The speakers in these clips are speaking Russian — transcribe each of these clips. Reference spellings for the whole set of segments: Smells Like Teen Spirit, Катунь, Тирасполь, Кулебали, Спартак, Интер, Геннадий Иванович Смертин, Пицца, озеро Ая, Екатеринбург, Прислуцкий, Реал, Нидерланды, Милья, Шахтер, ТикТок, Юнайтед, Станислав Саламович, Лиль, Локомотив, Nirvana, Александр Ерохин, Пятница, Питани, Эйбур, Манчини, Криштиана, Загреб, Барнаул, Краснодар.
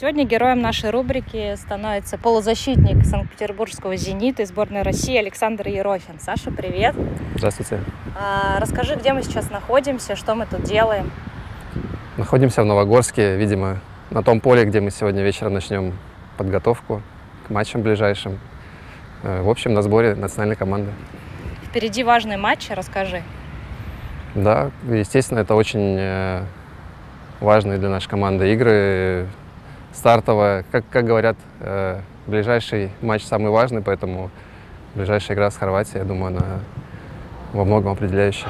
Сегодня героем нашей рубрики становится полузащитник санкт-петербургского «Зенита» и сборной России Александр Ерохин. Саша, привет! Здравствуйте! Расскажи, где мы сейчас находимся, что мы тут делаем? Находимся в Новогорске, видимо, на том поле, где мы сегодня вечером начнем подготовку к матчам ближайшим. В общем, на сборе национальной команды. Впереди важный матч, расскажи. Да, естественно, это очень важные для нашей команды игры. Стартовая, как говорят, ближайший матч самый важный, поэтому ближайшая игра с Хорватией, я думаю, она во многом определяющая.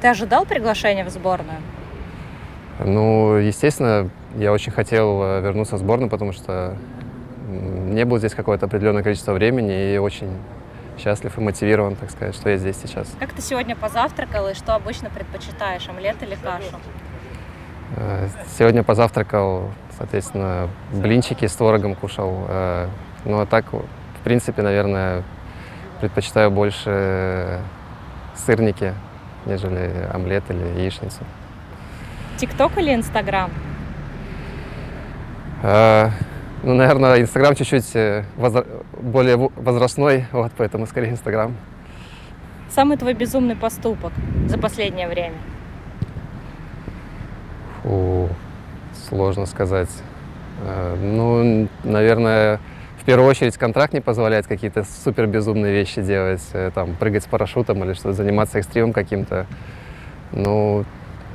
Ты ожидал приглашения в сборную? Ну, естественно, я очень хотел вернуться в сборную, потому что не было здесь какое-то определенное количество времени и очень счастлив и мотивирован, так сказать, что я здесь сейчас. Как ты сегодня позавтракал и что обычно предпочитаешь, омлет или кашу? Сегодня позавтракал, соответственно, блинчики с творогом кушал. Ну а так, в принципе, наверное, предпочитаю больше сырники, нежели омлет или яичницу. ТикТок или Инстаграм? Ну, наверное, Инстаграм чуть-чуть более возрастной, вот, поэтому скорее Инстаграм. Самый твой безумный поступок за последнее время? Фу, сложно сказать. Ну, наверное, в первую очередь контракт не позволяет какие-то супер безумные вещи делать, там, прыгать с парашютом или что-то, заниматься экстримом каким-то. Ну,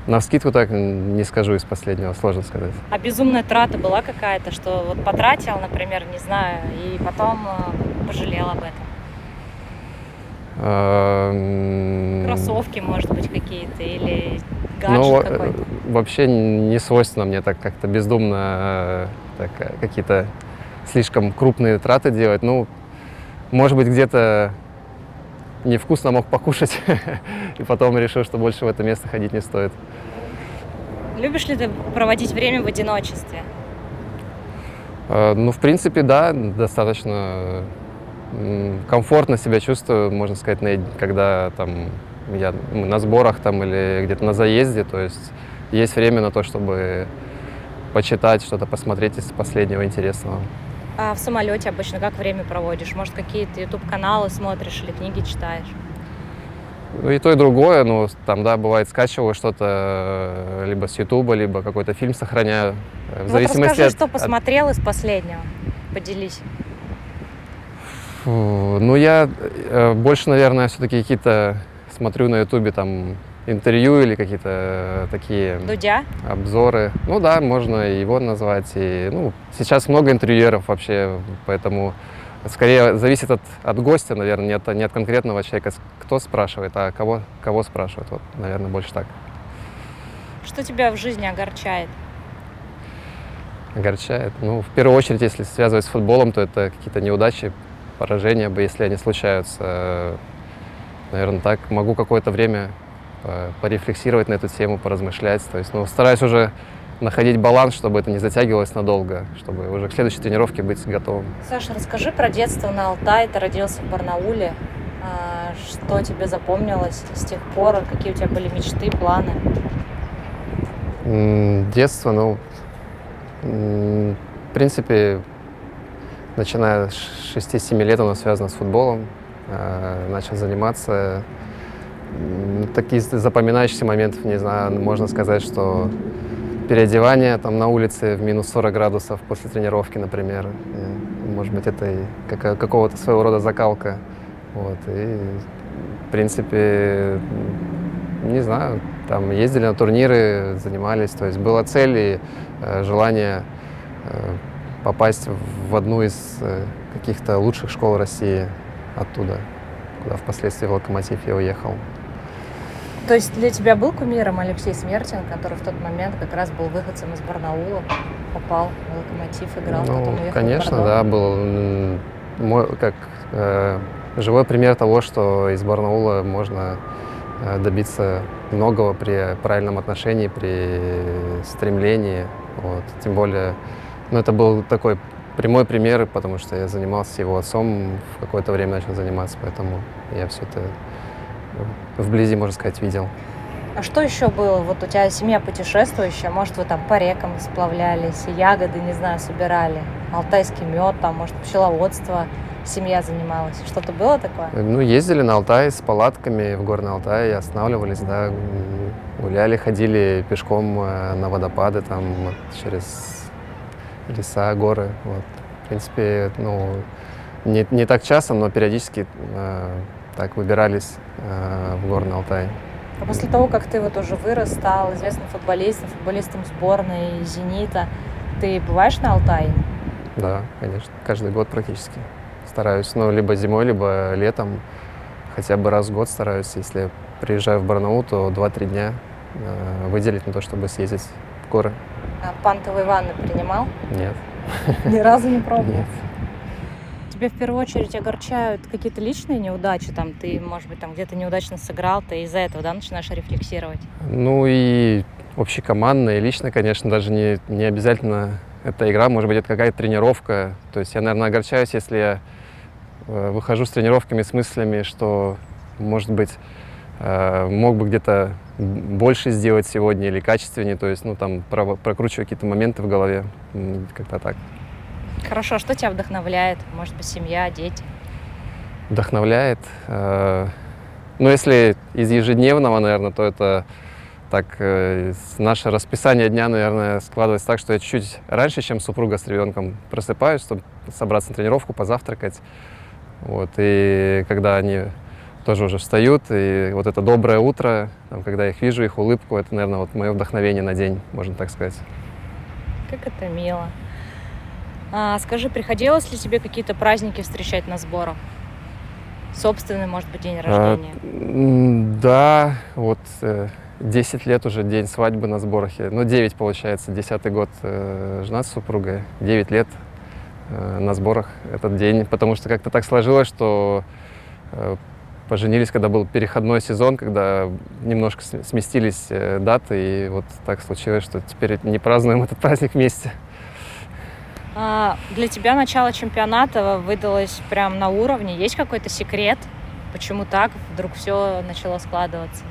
навскидку так не скажу из последнего, сложно сказать. А безумная трата была какая-то, что вот потратил, например, не знаю, и потом пожалел об этом? Кроссовки, может быть, какие-то или гаджет какой-то? Вообще не свойственно мне так как-то бездумно какие-то слишком крупные траты делать. Ну, может быть, где-то невкусно мог покушать, и потом решил, что больше в это место ходить не стоит. Любишь ли ты проводить время в одиночестве? Ну, в принципе, да, достаточно комфортно себя чувствую, можно сказать, когда там, мы на сборах там, или где-то на заезде, то есть время на то, чтобы почитать, что-то посмотреть из последнего интересного. А в самолете обычно как время проводишь? Может, какие-то YouTube-каналы смотришь или книги читаешь? И то, и другое. Ну, там, да, бывает, скачиваю что-то либо с YouTube, либо какой-то фильм сохраняю. В зависимости расскажи, что посмотрел из последнего. Поделись. Фу, ну, я больше, наверное, все-таки какие-то смотрю на YouTube там интервью или какие-то такие Дудя? Обзоры. Ну да, можно его назвать. И, ну, сейчас много интервьюеров вообще, поэтому скорее зависит от гостя, наверное, не от конкретного человека, кто спрашивает, а кого спрашивает. Вот, наверное, больше так. Что тебя в жизни огорчает? Огорчает? Ну, в первую очередь, если связывать с футболом, то это какие-то неудачи, поражения, если они случаются. Наверное, так. Могу какое-то время порефлексировать на эту тему, поразмышлять. То есть, ну, стараюсь уже находить баланс, чтобы это не затягивалось надолго, чтобы уже к следующей тренировке быть готовым. Саша, расскажи про детство на Алтае. Ты родился в Барнауле. Что тебе запомнилось с тех пор? Какие у тебя были мечты, планы? Детство, ну, в принципе, начиная с 6-7 лет оно связано с футболом. Начал заниматься. Такие запоминающиеся моменты, не знаю, можно сказать, что переодевание там на улице в минус 40 градусов после тренировки, например. И, может быть, это и какого-то своего рода закалка. Вот. И, в принципе, не знаю, там ездили на турниры, занимались. То есть была цель и желание попасть в одну из каких-то лучших школ России оттуда, куда впоследствии в Локомотив я уехал. То есть для тебя был кумиром Алексей Смертин, который в тот момент как раз был выходцем из Барнаула, попал в Локомотив, играл, ну, потом уехал. Конечно, да, был мой, как живой пример того, что из Барнаула можно добиться многого при правильном отношении, при стремлении. Вот. Тем более, ну, это был такой прямой пример, потому что я занимался его отцом, в какое-то время начал заниматься, поэтому я все это вблизи, можно сказать, видел. А что еще было? Вот у тебя семья путешествующая, может, вы там по рекам сплавлялись, ягоды, не знаю, собирали, алтайский мед, там, может, пчеловодство семья занималась. Что-то было такое? Ну, ездили на Алтай с палатками в горный Алтай, останавливались, да, гуляли, ходили пешком на водопады, там, через леса, горы, вот. В принципе, ну, не так часто, но периодически так выбирались в горный Алтай. А после того, как ты вот уже вырос, стал известным футболистом, футболистом сборной «Зенита», ты бываешь на Алтае? Да, конечно. Каждый год практически стараюсь. Ну, либо зимой, либо летом. Хотя бы раз в год стараюсь. Если приезжаю в Барнаул, то 2-3 дня выделить на то, чтобы съездить в горы. А пантовые ванны принимал? Нет. Ни разу не пробовал? Нет. Тебя в первую очередь огорчают какие-то личные неудачи, там ты, может быть, там где-то неудачно сыграл, ты из-за этого, да, начинаешь рефлексировать? Ну и общекомандно, и лично, конечно, даже не обязательно эта игра, может быть, это какая-то тренировка. То есть я, наверное, огорчаюсь, если я выхожу с тренировками с мыслями, что, может быть, мог бы где-то больше сделать сегодня или качественнее, то есть, ну, там, прокручиваю какие-то моменты в голове, как-то так. Хорошо, что тебя вдохновляет? Может быть, семья, дети? Вдохновляет? Ну, если из ежедневного, наверное, то это так, наше расписание дня, наверное, складывается так, что я чуть-чуть раньше, чем супруга с ребенком, просыпаюсь, чтобы собраться на тренировку, позавтракать. Вот, и когда они тоже уже встают, и вот это доброе утро, там, когда я их вижу, их улыбку, это, наверное, вот мое вдохновение на день, можно так сказать. Как это мило. А скажи, приходилось ли тебе какие-то праздники встречать на сборах? Собственный, может быть, день рождения? Да, вот 10 лет уже день свадьбы на сборах. Ну, 9, получается, 10-й год жена с супругой, 9 лет на сборах этот день. Потому что как-то так сложилось, что поженились, когда был переходной сезон, когда немножко сместились даты, и вот так случилось, что теперь не празднуем этот праздник вместе. Для тебя начало чемпионата выдалось прям на уровне. Есть какой-то секрет, почему так вдруг все начало складываться?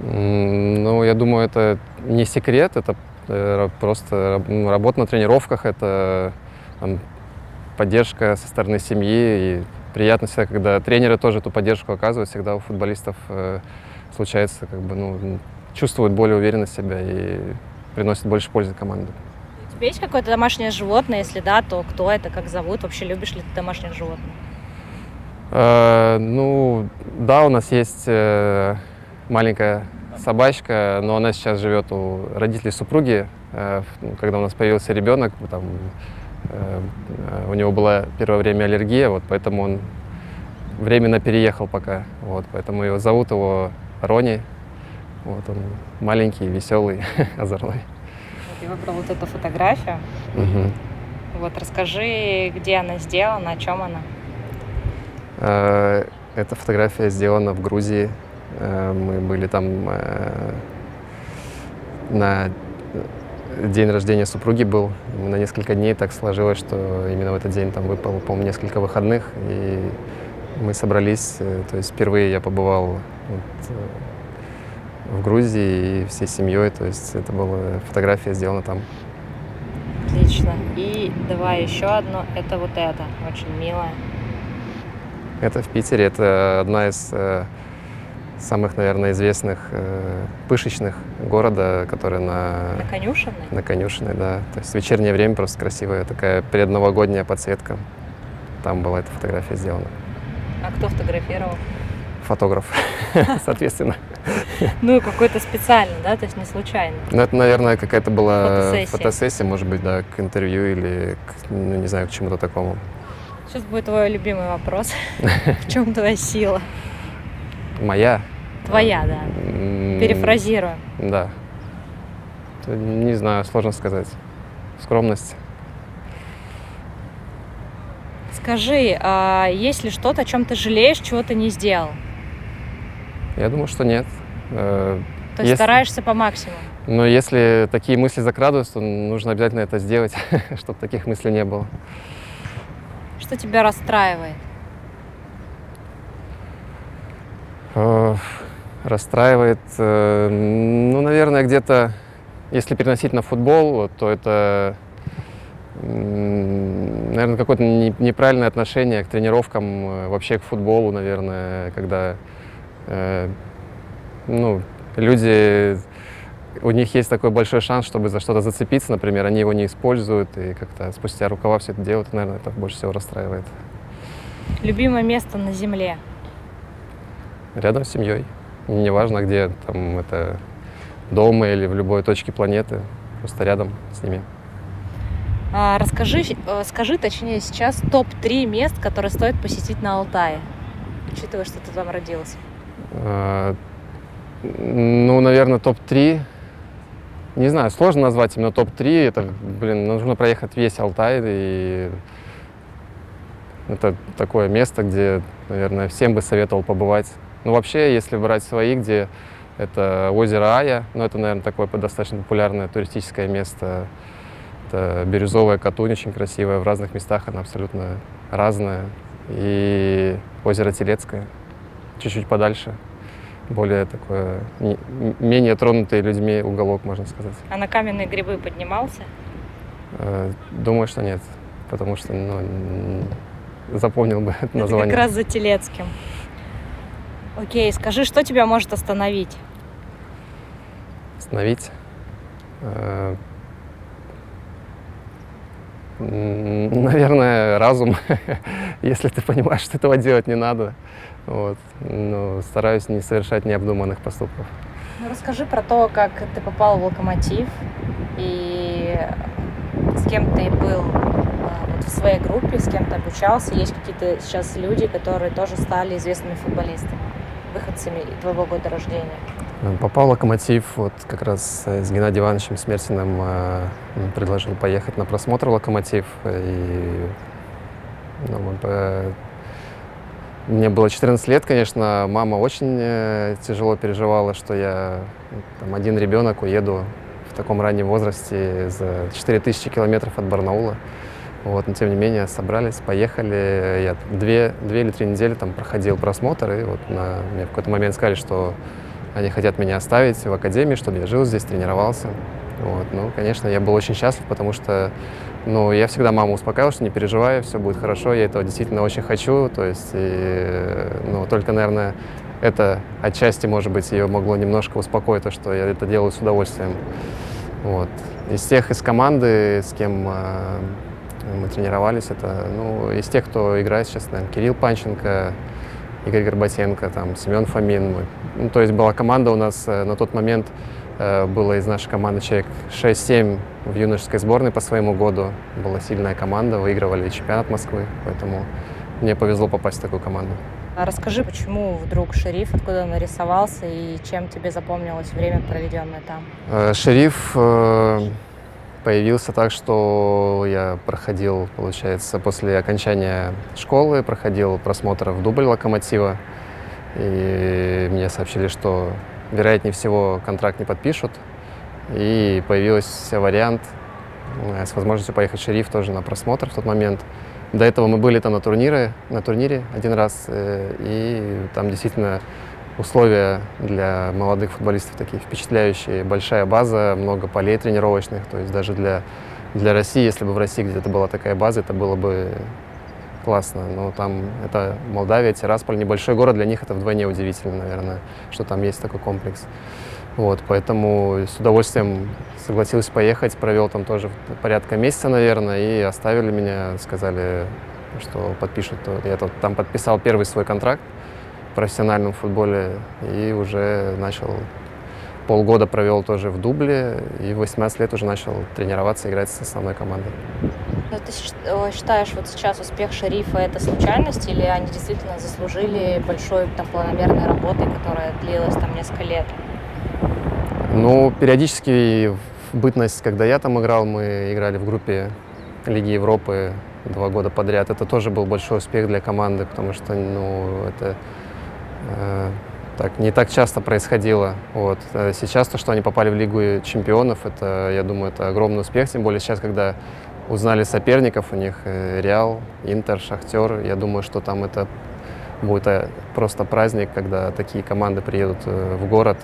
Ну, я думаю, это не секрет, это просто работа на тренировках, это там, поддержка со стороны семьи. И приятно всегда, когда тренеры тоже эту поддержку оказывают, всегда у футболистов случается, как бы, ну, чувствуют более уверенно себя и приносят больше пользы команде. У тебя есть какое-то домашнее животное? Если да, то кто это, как зовут? Вообще любишь ли ты домашних животных? Ну, да, у нас есть маленькая собачка, но она сейчас живет у родителей супруги. Когда у нас появился ребенок, там, у него была первое время аллергия, вот, поэтому он временно переехал пока. Вот, поэтому его зовут Рони. Вот, он маленький, веселый, озорной. Я выбрала вот эту фотографию. Угу. Вот расскажи, где она сделана, о чем она? Эта фотография сделана в Грузии. Мы были там на день рождения супруги был. На несколько дней так сложилось, что именно в этот день там выпало, по-моему, несколько выходных. И мы собрались, то есть впервые я побывал вот в Грузии и всей семьей, то есть это была фотография сделана там. Отлично. И давай еще одну, это вот это, очень милая. Это в Питере, это одна из самых, наверное, известных пышечных города, которая на... На Конюшенной? На Конюшенной, да. То есть в вечернее время просто красивая такая предновогодняя подсветка. Там была эта фотография сделана. А кто фотографировал? Фотограф, соответственно. Ну, какой-то специально, да, то есть не случайно. Ну, это, наверное, какая-то была фотосессия, может быть, да, к интервью или, к, ну, не знаю, к чему-то такому. Сейчас будет твой любимый вопрос. В чем твоя сила? Моя? Твоя, да. Перефразируем. Да. Не знаю, сложно сказать. Скромность. Скажи, а есть ли что-то, о чем ты жалеешь, чего ты не сделал? Я думаю, что нет. То есть стараешься по максимуму? Но если такие мысли закрадываются, то нужно обязательно это сделать, чтобы таких мыслей не было. Что тебя расстраивает? Расстраивает, ну, наверное, где-то, если переносить на футбол, то это, наверное, какое-то неправильное отношение к тренировкам, вообще к футболу, наверное, когда ну, люди, у них есть такой большой шанс, чтобы за что-то зацепиться, например, они его не используют, и как-то спустя рукава все это делают, наверное, это больше всего расстраивает. Любимое место на земле? Рядом с семьей. Неважно, где там это дома или в любой точке планеты, просто рядом с ними. Скажи, точнее, сейчас топ-3 мест, которые стоит посетить на Алтае, учитывая, что ты там родился. Ну, наверное, топ-3. Не знаю, сложно назвать именно топ-3. Это, блин, нужно проехать весь Алтай. И это такое место, где, наверное, всем бы советовал побывать. Ну, вообще, если брать свои, где это озеро Ая, ну, это, наверное, такое достаточно популярное туристическое место. Это бирюзовая Катунь, очень красивая. В разных местах она абсолютно разная. И озеро Телецкое, чуть-чуть подальше. Более такое, менее тронутый людьми уголок, можно сказать. А на каменные грибы поднимался? Думаю, что нет, потому что, ну, запомнил бы это название. Как раз за Телецким. Окей, скажи, что тебя может остановить? Остановить? Наверное, разум, если ты понимаешь, что этого делать не надо. Вот. Но стараюсь не совершать необдуманных поступков. Ну, расскажи про то, как ты попал в «Локомотив» и с кем ты был вот, в своей группе, с кем ты обучался. Есть какие-то сейчас люди, которые тоже стали известными футболистами, выходцами твоего года рождения. Попал в «Локомотив» вот как раз с Геннадием Ивановичем Смертиным. Предложил поехать на просмотр «Локомотив». И, ну, мне было 14 лет, конечно. Мама очень тяжело переживала, что я там, один ребенок уеду в таком раннем возрасте за 4000 километров от Барнаула. Вот, но, тем не менее, собрались, поехали. Я 2 или 3 недели там проходил просмотр, и вот мне в какой-то момент сказали, что они хотят меня оставить в академии, чтобы я жил здесь, тренировался. Вот. Ну, конечно, я был очень счастлив, потому что, ну, я всегда маму успокаивал, что не переживай, все будет хорошо, я этого действительно очень хочу. То есть, и, ну, только, наверное, это отчасти, может быть, ее могло немножко успокоить, то, что я это делаю с удовольствием. Вот. Из команды, с кем мы тренировались, это, ну, из тех, кто играет сейчас, наверное, Кирилл Панченко, Игорь Горбатенко, там, Семен Фомин. Ну, то есть была команда у нас на тот момент, было из нашей команды человек 6-7 в юношеской сборной по своему году. Была сильная команда, выигрывали чемпионат Москвы, поэтому мне повезло попасть в такую команду. Расскажи, почему вдруг «Шериф», откуда он нарисовался и чем тебе запомнилось время, проведенное там? «Шериф» появился так, что я проходил, получается, после окончания школы, проходил просмотр в дубль «Локомотива», и мне сообщили, что, вероятнее всего, контракт не подпишут, и появился вариант с возможностью поехать в «Шериф» тоже на просмотр в тот момент. До этого мы были там на турнире один раз, и там действительно условия для молодых футболистов такие впечатляющие. Большая база, много полей тренировочных. То есть даже для России, если бы в России где-то была такая база, это было бы классно. Но там это Молдавия, Тирасполь, небольшой город, для них это вдвойне удивительно, наверное, что там есть такой комплекс. Вот, поэтому с удовольствием согласился поехать, провел там тоже порядка месяца, наверное, и оставили меня, сказали, что подпишут. Я там подписал первый свой контракт в профессиональном футболе и уже начал, полгода провел тоже в дубле, и в 18 лет уже начал тренироваться, играть с основной командой. Но ты считаешь, вот сейчас успех «Шерифа» — это случайность, или они действительно заслужили большой там планомерной работой, которая длилась там несколько лет? Ну, периодически в бытность, когда я там играл, мы играли в группе Лиги Европы 2 года подряд. Это тоже был большой успех для команды, потому что, ну, это так, не так часто происходило. Вот. Сейчас то, что они попали в Лигу чемпионов, это, я думаю, это огромный успех. Тем более сейчас, когда узнали соперников, у них Реал, Интер, Шахтер. Я думаю, что там это будет просто праздник, когда такие команды приедут в город.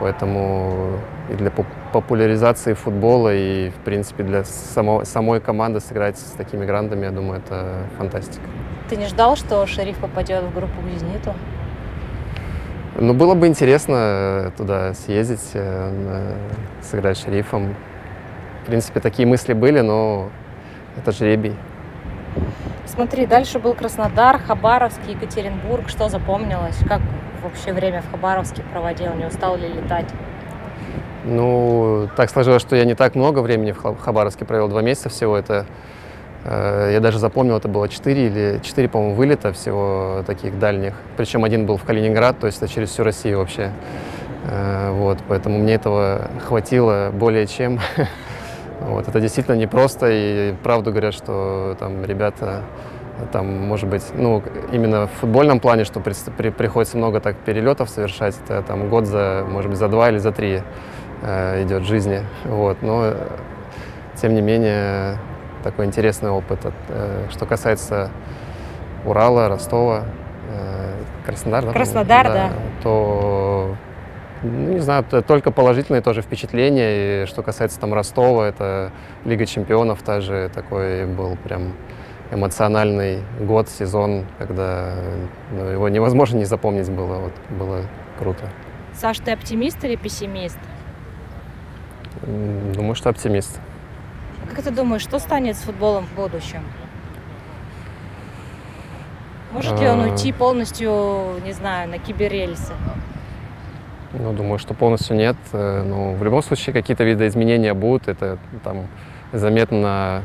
Поэтому и для популяризации футбола, и, в принципе, для самой команды сыграть с такими грандами, я думаю, это фантастика. Ты не ждал, что Шериф попадет в группу к Зениту? Ну, было бы интересно туда съездить, сыграть с Шерифом. В принципе, такие мысли были, но это жребий. Смотри, дальше был Краснодар, Хабаровск, Екатеринбург. Что запомнилось? Как вообще время в Хабаровске проводил? Не устал ли летать? Ну, так сложилось, что я не так много времени в Хабаровске провел, 2 месяца всего. Это, я даже запомнил, это было 4, по-моему, вылета всего таких дальних. Причем один был в Калининград, то есть это через всю Россию вообще. Вот, поэтому мне этого хватило более чем. Вот, это действительно непросто, и правду говорят, что там ребята, там, может быть, ну, именно в футбольном плане, что приходится много так перелетов совершать, это там год за, может быть, за 2 или за 3 идет жизни, вот, но, тем не менее, такой интересный опыт. Что касается Урала, Ростова, Краснодар, да, то... Ну, не знаю, только положительные тоже впечатления. И что касается там Ростова, это Лига чемпионов, та же, такой был прям эмоциональный год, сезон, когда, ну, его невозможно не запомнить было. Вот, было круто. Саш, ты оптимист или пессимист? Думаю, что оптимист. Как ты думаешь, что станет с футболом в будущем? Может ли он уйти полностью, не знаю, на киберрельсы? Ну, думаю, что полностью нет. Но в любом случае какие-то видоизменения будут. Это там заметно,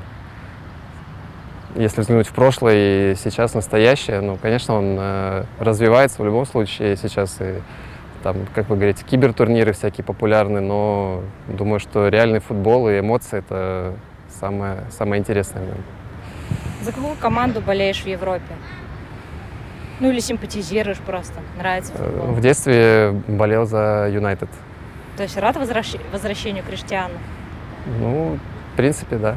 если взглянуть в прошлое и сейчас настоящее. Ну, конечно, он развивается в любом случае сейчас. И там, как вы говорите, кибертурниры всякие популярны. Но думаю, что реальный футбол и эмоции — это самое интересное. За какую команду болеешь в Европе? Ну или симпатизируешь просто, нравится футбол? В детстве болел за Юнайтед. То есть рад возвращению Криштиана? Ну, в принципе, да.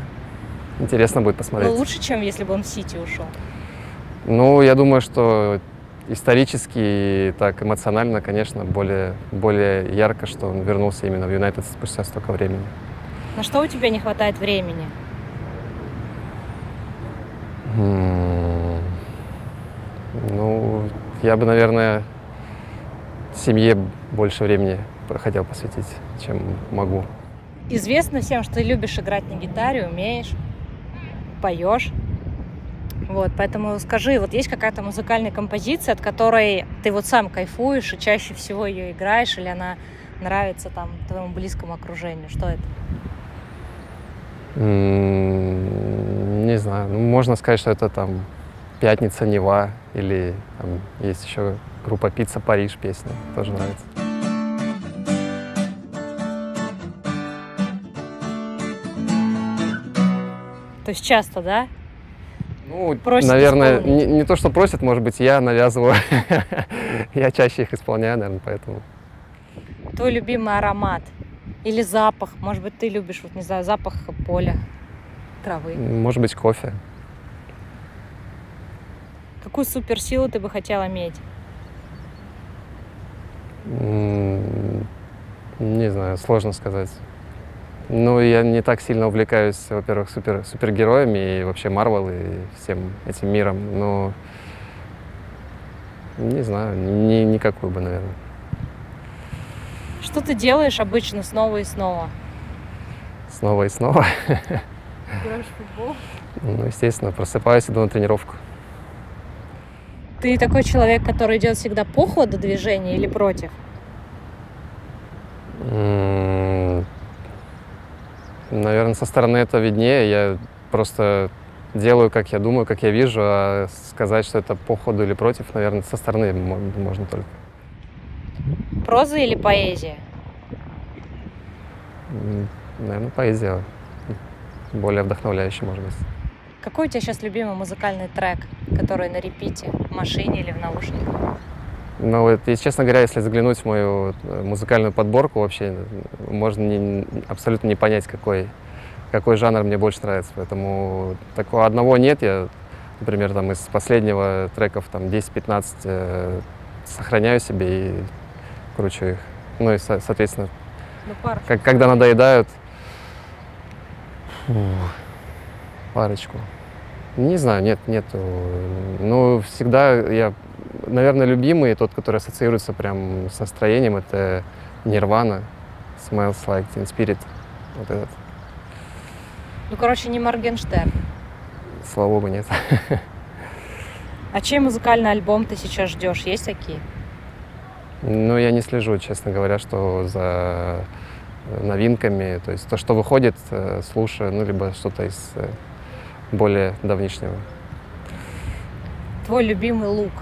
Интересно будет посмотреть. Но лучше, чем если бы он в Сити ушел? Ну, я думаю, что исторически и так эмоционально, конечно, более ярко, что он вернулся именно в Юнайтед спустя столько времени. На что у тебя не хватает времени? Ну, я бы, наверное, семье больше времени хотел посвятить, чем могу. Известно всем, что ты любишь играть на гитаре, умеешь, поешь. Вот, поэтому скажи, вот есть какая-то музыкальная композиция, от которой ты вот сам кайфуешь и чаще всего ее играешь, или она нравится там твоему близкому окружению? Что это? Не знаю. Ну, можно сказать, что это там «Пятница», «Нева», или там есть еще группа «Пицца Париж», песня, тоже нравится. То есть часто, да? Ну, просят, наверное, не то, что просят, может быть, я навязываю. Я чаще их исполняю, наверное, поэтому. Твой любимый аромат или запах? Может быть, ты любишь, вот не знаю, запах поля, травы? Может быть, кофе. Какую суперсилу ты бы хотела иметь? Не знаю, сложно сказать. Ну, я не так сильно увлекаюсь, во-первых, супергероями и вообще Марвел и всем этим миром. Но не знаю, никакую бы, наверное. Что ты делаешь обычно снова и снова? Снова и снова? Играешь в футбол? Ну, естественно, просыпаюсь, иду на тренировку. Ты такой человек, который идет всегда по ходу движения или против? Наверное, со стороны это виднее. Я просто делаю, как я думаю, как я вижу, а сказать, что это по ходу или против, наверное, со стороны можно только. Проза или поэзия? Наверное, поэзия. Более вдохновляющая, может быть. Какой у тебя сейчас любимый музыкальный трек, который на репите в машине или в наушниках? Ну, вот, если честно говоря, если заглянуть в мою музыкальную подборку, вообще можно абсолютно не понять, какой жанр мне больше нравится. Поэтому такого одного нет. Я, например, там, из последнего треков 10-15 сохраняю себе и кручу их. Ну и, соответственно, когда надоедают, парочку. Не знаю, нет. Ну, всегда я, наверное, любимый, тот, который ассоциируется прям с настроением, это Nirvana, Smells Like Teen Spirit, вот этот. Ну, короче, не Моргенштерн. Слава богу, нет. А чей музыкальный альбом ты сейчас ждешь? Есть такие? Ну, я не слежу, честно говоря, что за новинками. То есть то, что выходит, слушаю, ну, либо что-то из более давнишнего. Твой любимый лук?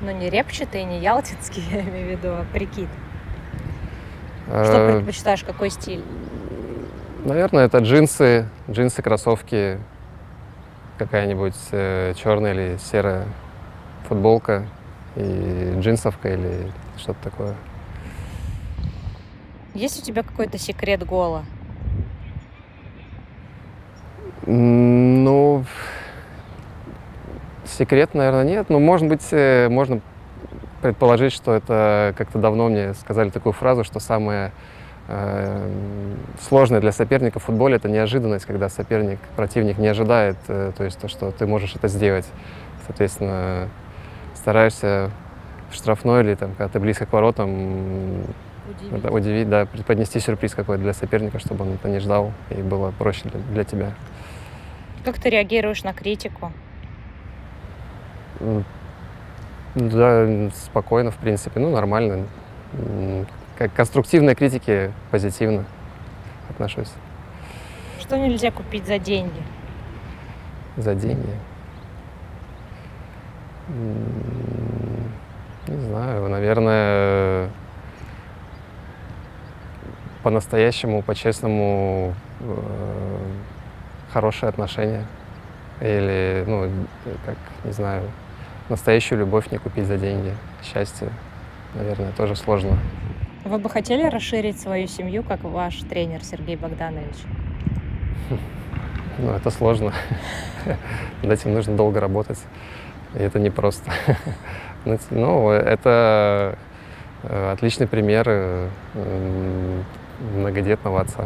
Ну, не репчатый, не ялтинский, я имею в виду, а прикид. Что предпочитаешь, какой стиль? Наверное, это джинсы, кроссовки, какая-нибудь черная или серая футболка и джинсовка или что-то такое. Есть у тебя какой-то секрет гола? Ну, секрет, наверное, нет. Но, может быть, можно предположить, что это как-то давно мне сказали такую фразу, что самое сложное для соперника в футболе — это неожиданность, когда противник не ожидает, то есть то, что ты можешь это сделать. Соответственно, стараешься в штрафной или там, когда ты близко к воротам, удивить, да, преподнести сюрприз какой-то для соперника, чтобы он это не ждал и было проще для тебя. Как ты реагируешь на критику? Да, спокойно, в принципе, ну, нормально. К конструктивной критике позитивно отношусь. Что нельзя купить за деньги? За деньги? Не знаю, наверное, по-настоящему, по-честному хорошие отношения или, ну, как, не знаю, настоящую любовь не купить за деньги, счастье, наверное, тоже сложно. Вы бы хотели расширить свою семью, как ваш тренер Сергей Богданович? Ну, это сложно. Над этим нужно долго работать. И это непросто. Ну, это отличный пример многодетного отца.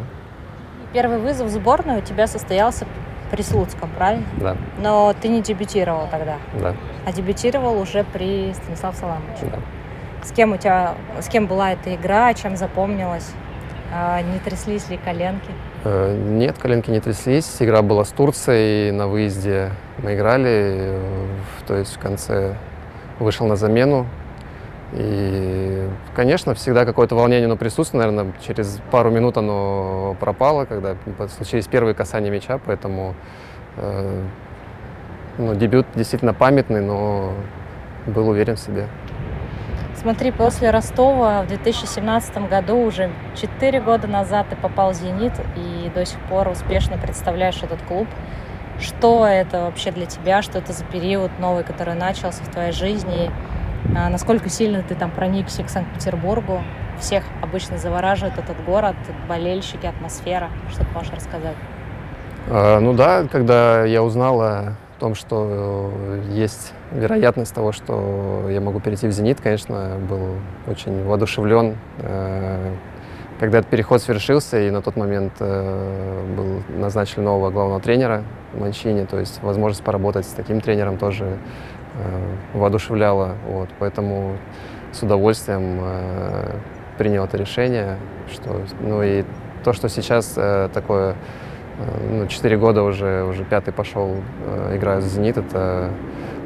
Первый вызов в сборную у тебя состоялся в Прислуцком, правильно? Да. Но ты не дебютировал тогда? Да. А дебютировал уже при Станиславе Саламовиче? Да. С кем была эта игра, чем запомнилась? Не тряслись ли коленки? Нет, коленки не тряслись. Игра была с Турцией, на выезде мы играли, то есть в конце вышел на замену. И, конечно, всегда какое-то волнение, но присутствует, наверное, через пару минут оно пропало, когда случились первые касания мяча, поэтому ну, дебют действительно памятный, но был уверен в себе. Смотри, после Ростова в 2017 году, уже 4 года назад, ты попал в «Зенит» и до сих пор успешно представляешь этот клуб. Что это вообще для тебя? Что это за период новый, который начался в твоей жизни? Насколько сильно ты там проникся к Санкт-Петербургу? Всех обычно завораживает этот город, болельщики, атмосфера. Что ты можешь рассказать? Ну да, когда я узнал о том, что есть вероятность того, что я могу перейти в «Зенит», конечно, был очень воодушевлен. Когда этот переход свершился, и на тот момент был назначен нового главного тренера Манчини, то есть возможность поработать с таким тренером тоже воодушевляла. Вот. Поэтому с удовольствием принял это решение. Ну и то, что сейчас такое... Ну, 4 года уже 5-й пошел, играю за «Зенит». Это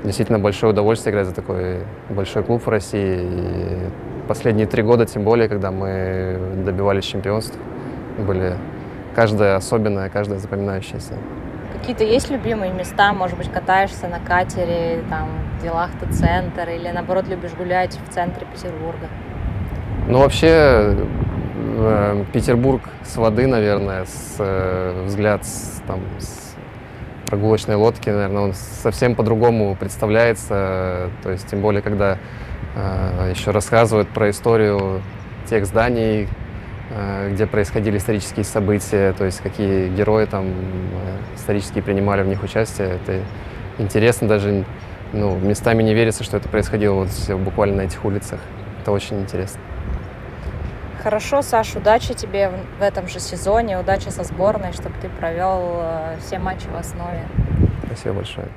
действительно большое удовольствие играть за такой большой клуб в России. И последние 3 года, тем более, когда мы добивались чемпионств, были каждая особенная, каждая запоминающаяся. Какие-то есть любимые места? Может быть, катаешься на катере, там, в делах-то центр, или, наоборот, любишь гулять в центре Петербурга? Ну, вообще... Петербург с воды, наверное, взгляд с прогулочной лодки, наверное, он совсем по-другому представляется. То есть, тем более, когда еще рассказывают про историю тех зданий, где происходили исторические события, то есть какие герои там исторически принимали в них участие. Это интересно, даже местами не верится, что это происходило вот буквально на этих улицах. Это очень интересно. Хорошо, Саш, удачи тебе в этом же сезоне, удачи со сборной, чтобы ты провел все матчи в основе. Спасибо большое.